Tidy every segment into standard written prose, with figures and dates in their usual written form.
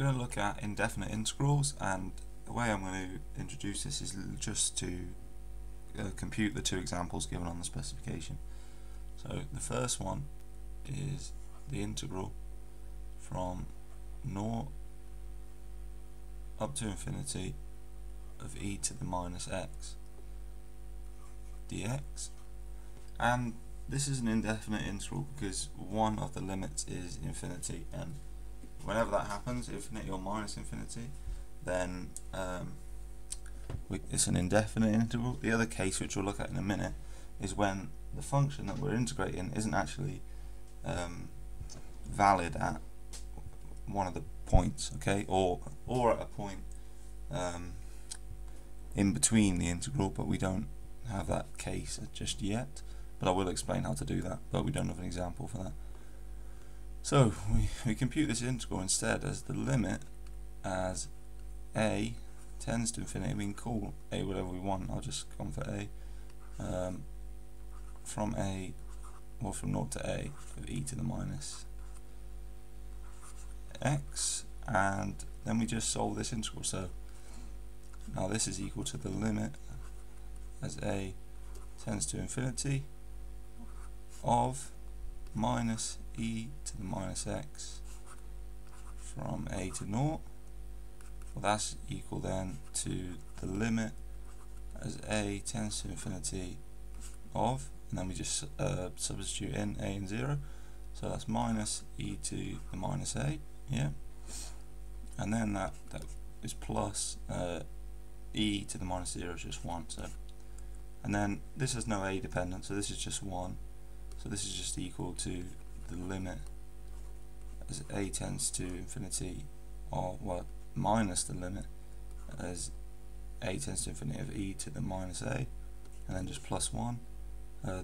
We're going to look at indefinite integrals, and the way I'm going to introduce this is just to compute the two examples given on the specification. So the first one is the integral from 0 up to infinity of e to the minus x dx, and this is an indefinite integral because one of the limits is infinity, and whenever that happens, infinity or minus infinity, then it's an indefinite integral. The other case, which we'll look at in a minute, is when the function that we're integrating isn't actually valid at one of the points, okay, or at a point in between the integral, but we don't have that case just yet. But I will explain how to do that, but we don't have an example for that. So we compute this integral instead as the limit as a tends to infinity. We can call a whatever we want. I'll just come for a from a, or from 0 to a of e to the minus x, and then we just solve this integral. So now this is equal to the limit as a tends to infinity of minus e to the minus x from a to 0. Well, that's equal then to the limit as a tends to infinity of, and then we just substitute in a and 0, so that's minus e to the minus a, yeah, and then that is plus e to the minus 0 is just 1, so, and then this has no a dependent, so this is just 1, so this is just equal to the limit as a tends to infinity of, well, minus the limit as a tends to infinity of e to the minus a, and then just plus 1.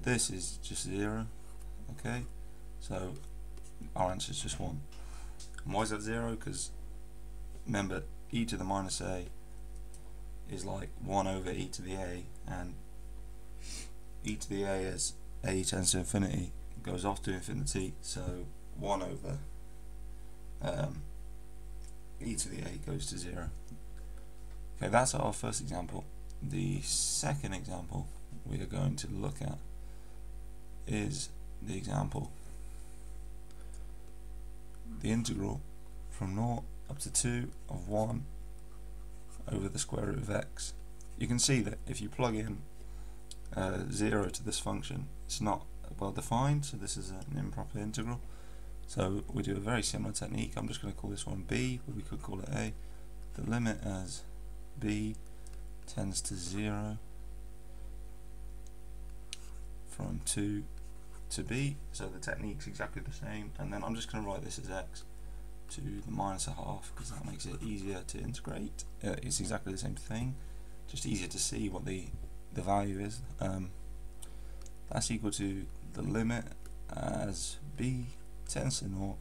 This is just 0, okay, so our answer is just 1. And why is that 0? Because remember, e to the minus a is like 1 over e to the a, and e to the a as a tends to infinity goes off to infinity, so 1 over e to the a goes to 0. Okay, that's our first example. The second example we are going to look at is the example, the integral from 0 up to 2 of 1 over the square root of x. You can see that if you plug in 0 to this function, it's not well defined, so this is an improper integral. So we do a very similar technique. I'm just going to call this one b, but we could call it a. The limit as b tends to 0 from 2 to b, so the technique's exactly the same, and then I'm just going to write this as x to the minus a half because that makes it easier to integrate. It's exactly the same thing, just easier to see what the value is. That's equal to the limit as b tends to 0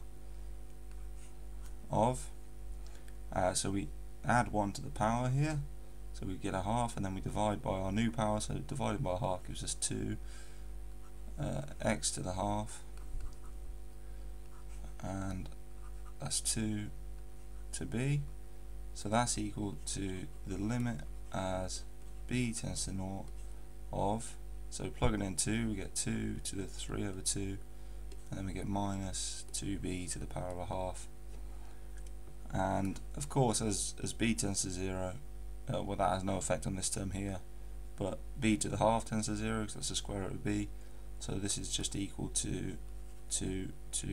of, so we add 1 to the power here, so we get a half, and then we divide by our new power, so divided by a half gives us 2 x to the half, and that's 2 to b, so that's equal to the limit as b tends to 0 of, so plugging in 2 we get 2 to the 3 over 2, and then we get minus 2b to the power of a half. And of course, as b tends to 0, well, that has no effect on this term here, but b to the half tends to 0 because that's the square root of b, so this is just equal to 2 to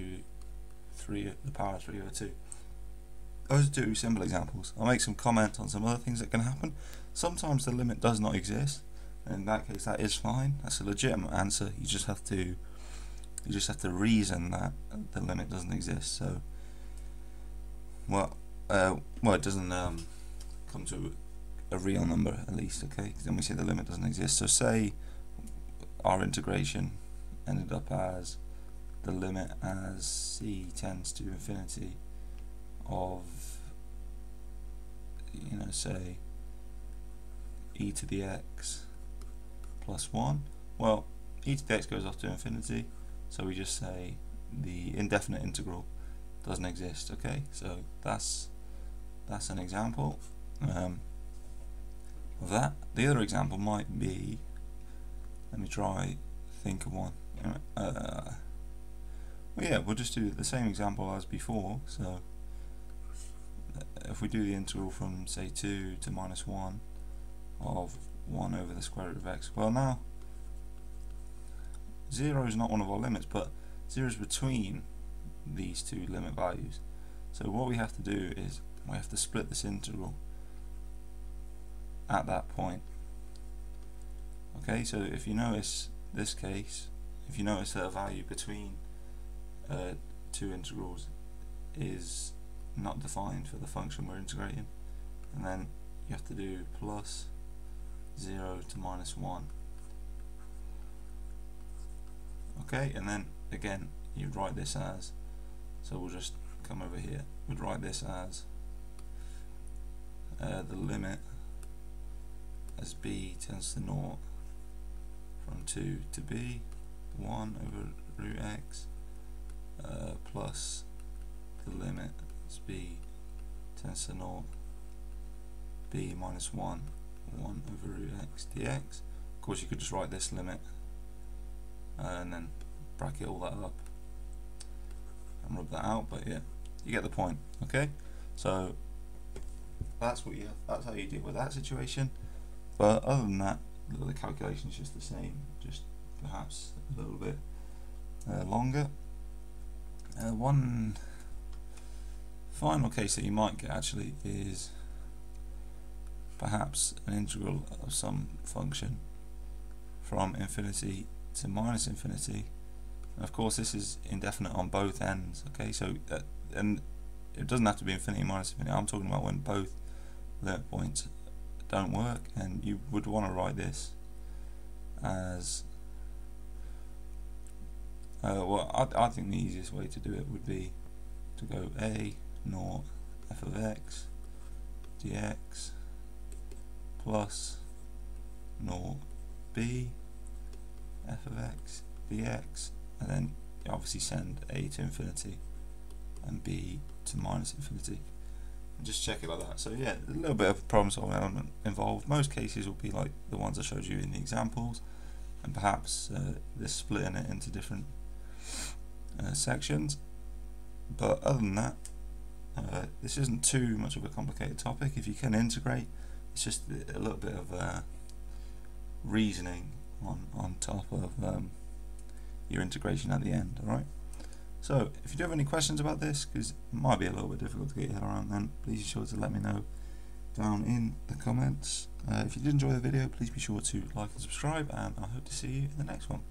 3 to the power of 3 over 2. Those are two simple examples. I'll make some comment on some other things that can happen. Sometimes the limit does not exist, and in that case that is fine, that's a legitimate answer. You just have to reason that the limit doesn't exist. So, well, it doesn't come to a real number at least, okay? Because then we say the limit doesn't exist. So say our integration ended up as the limit as c tends to infinity of, you know, say e to the x plus 1. Well, e to the x goes off to infinity, so we just say the indefinite integral doesn't exist, okay? So that's That's an example of that. The other example might be, let me try think of one. Well, yeah, we'll just do the same example as before. So if we do the integral from say 2 to minus 1 of 1 over the square root of x, well now 0 is not one of our limits, but 0 is between these two limit values. So what we have to do is we have to split this integral at that point. Okay, so if you notice this case, if you notice that a value between two integrals is not defined for the function we're integrating, and then you have to do plus 0 to minus 1. Okay, and then again you write this as, so we'll just come over here, we'd write this as the limit as b tends to 0 from 2 to b 1 over root x plus the limit as b tends to 0 b minus 1 1 over root x dx. Of course you could just write this limit and then bracket all that up and rub that out, but yeah, you get the point. Okay, so that's what you have, that's how you deal with that situation. But other than that, the calculation is just the same, just perhaps a little bit longer. One final case that you might get actually is perhaps an integral of some function from infinity to minus infinity, and of course this is indefinite on both ends. Okay, so and it doesn't have to be infinity minus infinity, I'm talking about when both limit points don't work, and you would want to write this as well, I think the easiest way to do it would be to go a naught f of x dx plus naught b f of x dx, and then you obviously send a to infinity and b to minus infinity, and just check it like that. So yeah, a little bit of problem solving element involved. Most cases will be like the ones I showed you in the examples, and perhaps this splitting it into different sections. But other than that, this isn't too much of a complicated topic. If you can integrate, it's just a little bit of reasoning on top of your integration at the end. Alright, so if you do have any questions about this, because it might be a little bit difficult to get your head around, then please be sure to let me know down in the comments. If you did enjoy the video, please be sure to like and subscribe, and I hope to see you in the next one.